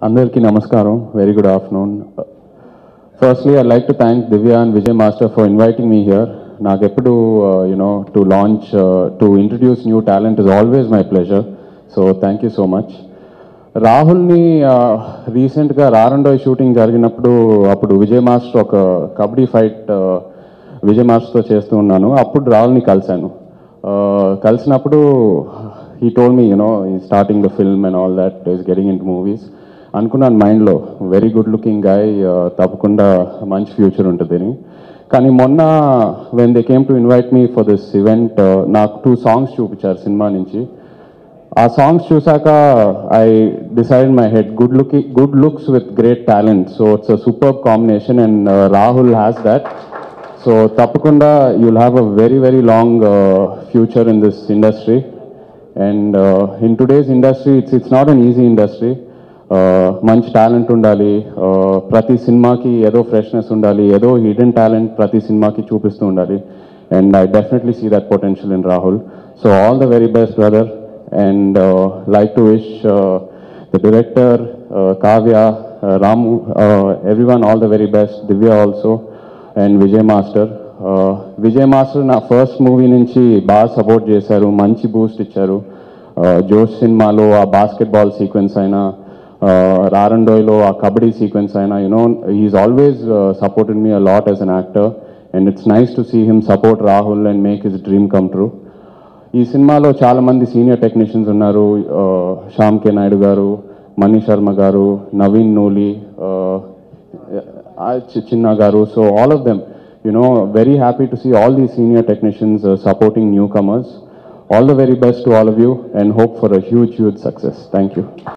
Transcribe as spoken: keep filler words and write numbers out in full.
Andariki Namaskaram, very good afternoon. Firstly, I'd like to thank Divya and Vijay Master for inviting me here. Nagepudu, uh, you know, to launch, uh, to introduce new talent is always my pleasure. So, thank you so much. Rahul ni uh, recent ga Rarandoi shooting jarginappudu, appudu Vijay Master oka kabaddi fight uh, Vijay Master to chestunnanu, appudu Rahul ni kalasanu. Uh, Kalasinappudu, he told me, you know, he's starting the film and all that, he's getting into movies. Ankunan mindlo, very good looking guy, uh, tapakunda manch future untadini. Kani monna, when they came to invite me for this event, నాకు two songs చూపించారు సినిమా నుంచి. ఆ songs చూసాక I decided in my head, good look, good looks with great talent. So it's a superb combination and uh, Rahul has that. So tapakunda, you'll have a very, very long uh, future in this industry. And uh, in today's industry, it's, it's not an easy industry. మంచి talent ఉండాలి, ప్రతి సినిమాకి ఏదో freshness ఉండాలి, ఏదో hidden talent ప్రతి సినిమాకి చూపిస్తూ ఉండాలి. And I definitely see that potential in Rahul. So all the very best brother and like to wish the director Kavya, Ramu, everyone all the very best. Divya also and Vijay master. Vijay master నా first movie నుంచి బాగా support చేశారు, మంచి Boost ఇచ్చారు. జోష్ సినిమాలో ఆ basketball sequence అయినా, రారండోయ్లో ఆ కబడ్డీ సీక్వెన్స్ అయినా, you know he's always supported me a lot as an actor and it's nice to see him support Rahul and make his dream come true. ఈ సినిమాలో చాలామంది సీనియర్ టెక్నీషియన్స్ ఉన్నారు. షామ్కే నాయుడు గారు, మణి శర్మ గారు, నవీన్ నోలి, చిచిన్న గారు, so all of them you know very happy to see all the senior technicians supporting newcomers. All the very best to all of you and hope for a huge huge success. Thank you.